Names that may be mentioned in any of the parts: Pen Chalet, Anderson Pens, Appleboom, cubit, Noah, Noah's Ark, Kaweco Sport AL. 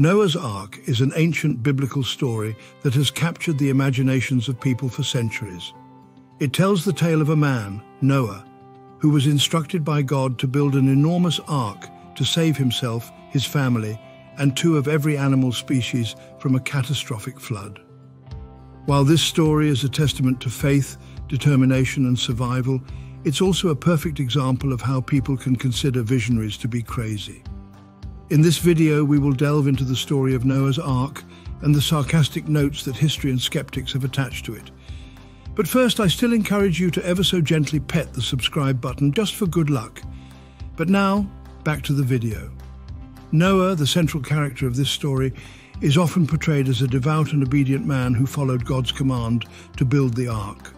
Noah's Ark is an ancient biblical story that has captured the imaginations of people for centuries. It tells the tale of a man, Noah, who was instructed by God to build an enormous ark to save himself, his family, and two of every animal species from a catastrophic flood. While this story is a testament to faith, determination, and survival, it's also a perfect example of how people can consider visionaries to be crazy. In this video, we will delve into the story of Noah's Ark and the sarcastic notes that history and skeptics have attached to it. But first, I still encourage you to ever so gently pet the subscribe button just for good luck. But now, back to the video. Noah, the central character of this story, is often portrayed as a devout and obedient man who followed God's command to build the ark.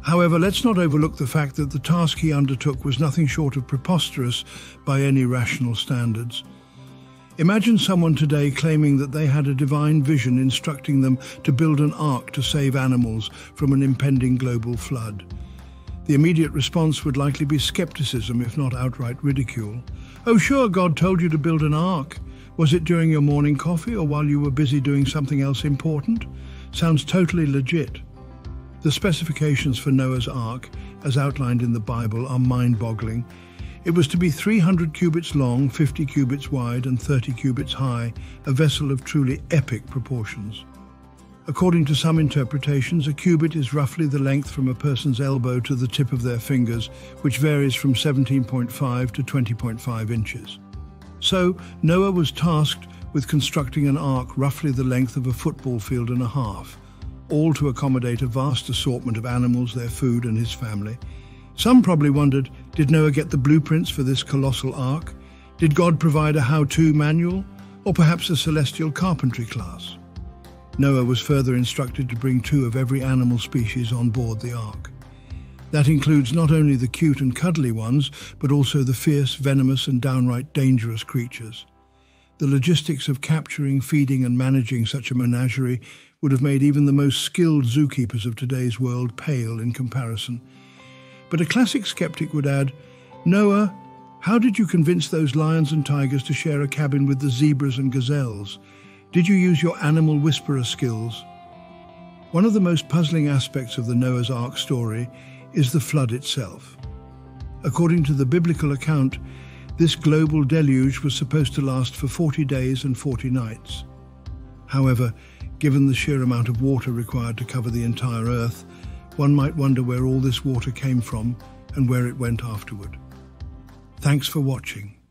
However, let's not overlook the fact that the task he undertook was nothing short of preposterous by any rational standards. Imagine someone today claiming that they had a divine vision instructing them to build an ark to save animals from an impending global flood. The immediate response would likely be skepticism, if not outright ridicule. Oh sure, God told you to build an ark. Was it during your morning coffee or while you were busy doing something else important? Sounds totally legit. The specifications for Noah's Ark, as outlined in the Bible, are mind-boggling. It was to be 300 cubits long, 50 cubits wide, and 30 cubits high, a vessel of truly epic proportions. According to some interpretations, a cubit is roughly the length from a person's elbow to the tip of their fingers, which varies from 17.5 to 20.5 inches. So, Noah was tasked with constructing an ark roughly the length of a football field and a half, all to accommodate a vast assortment of animals, their food, and his family. Some probably wondered, did Noah get the blueprints for this colossal ark? Did God provide a how-to manual? Or perhaps a celestial carpentry class? Noah was further instructed to bring two of every animal species on board the ark. That includes not only the cute and cuddly ones, but also the fierce, venomous, and downright dangerous creatures. The logistics of capturing, feeding, and managing such a menagerie would have made even the most skilled zookeepers of today's world pale in comparison. But a classic skeptic would add, Noah, how did you convince those lions and tigers to share a cabin with the zebras and gazelles? Did you use your animal whisperer skills? One of the most puzzling aspects of the Noah's Ark story is the flood itself. According to the biblical account, this global deluge was supposed to last for 40 days and 40 nights. However, given the sheer amount of water required to cover the entire earth, one might wonder where all this water came from and where it went afterward. Thanks for watching.